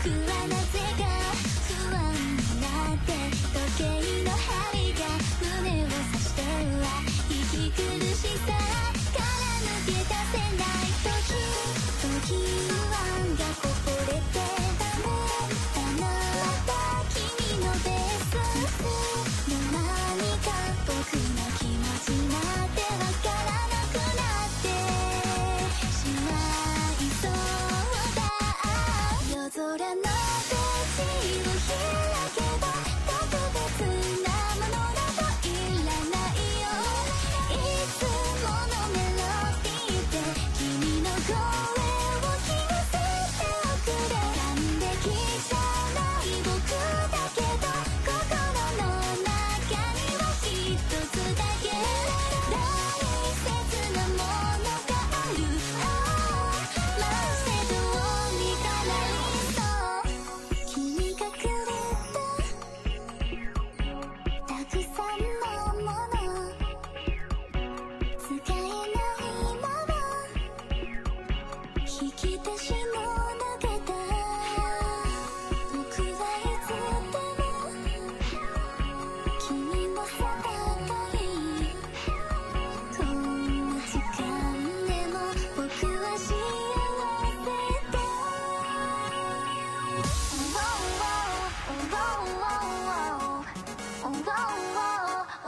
波打つ